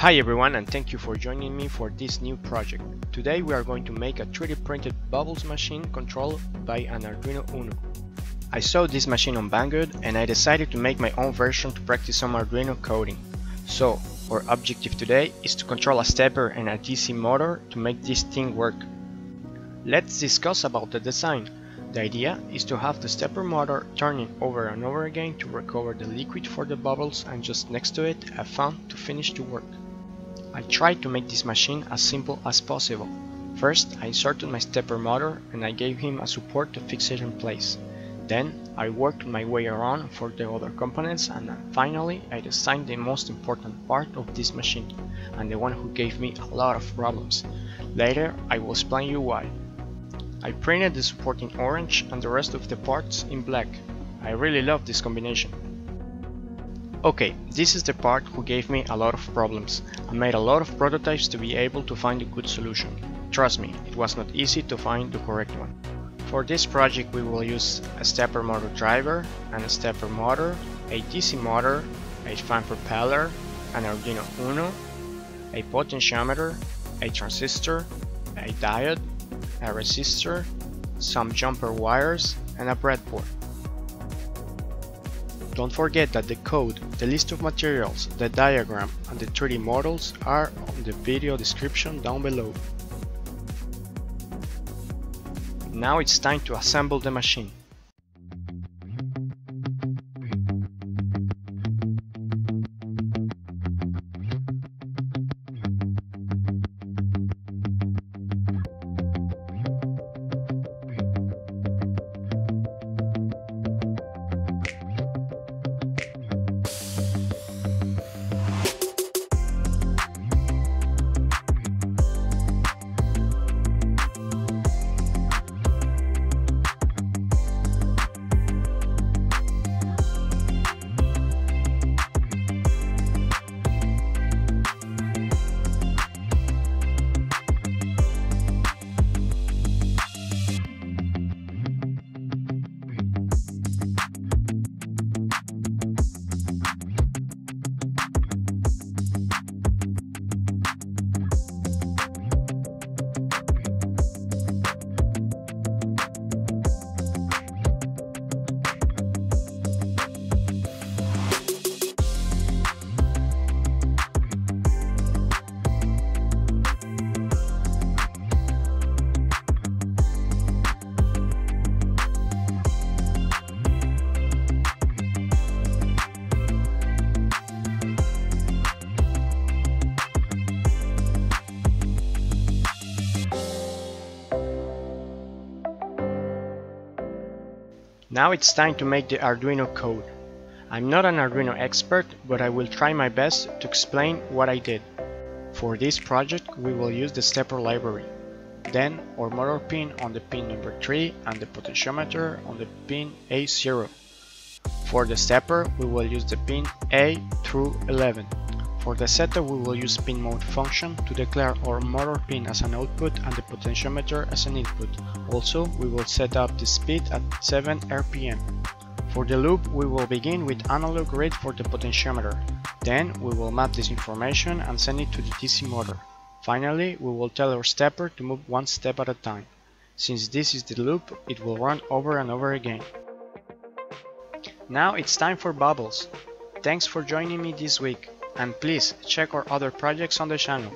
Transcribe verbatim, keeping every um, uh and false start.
Hi everyone, and thank you for joining me for this new project. Today we are going to make a three D printed bubbles machine controlled by an Arduino Uno. I saw this machine on Banggood and I decided to make my own version to practice some Arduino coding. So our objective today is to control a stepper and a D C motor to make this thing work. Let's discuss about the design. The idea is to have the stepper motor turning over and over again to recover the liquid for the bubbles, and just next to it a fan to finish the work. I tried to make this machine as simple as possible. First I inserted my stepper motor and I gave him a support to fix it in place. Then I worked my way around for the other components, and finally I designed the most important part of this machine, and the one who gave me a lot of problems. Later I will explain you why. I printed the support in orange and the rest of the parts in black. I really love this combination. Okay, this is the part who gave me a lot of problems. I made a lot of prototypes to be able to find a good solution. Trust me, it was not easy to find the correct one. For this project we will use a stepper motor driver and a stepper motor, a D C motor, a fan propeller, an Arduino Uno, a potentiometer, a transistor, a diode, a resistor, some jumper wires and a breadboard. Don't forget that the code, the list of materials, the diagram and the three D models are on the video description down below. Now it's time to assemble the machine. Now it's time to make the Arduino code. I'm not an Arduino expert, but I will try my best to explain what I did. For this project we will use the stepper library, then our motor pin on the pin number three and the potentiometer on the pin A zero. For the stepper we will use the pin A through eleven. For the setup we will use pin mode function to declare our motor pin as an output and the potentiometer as an input. Also we will set up the speed at seven R P M. For the loop we will begin with analog read for the potentiometer. Then we will map this information and send it to the D C motor. Finally we will tell our stepper to move one step at a time. Since this is the loop, it will run over and over again. Now it's time for bubbles. Thanks for joining me this week. And please check our other projects on the channel.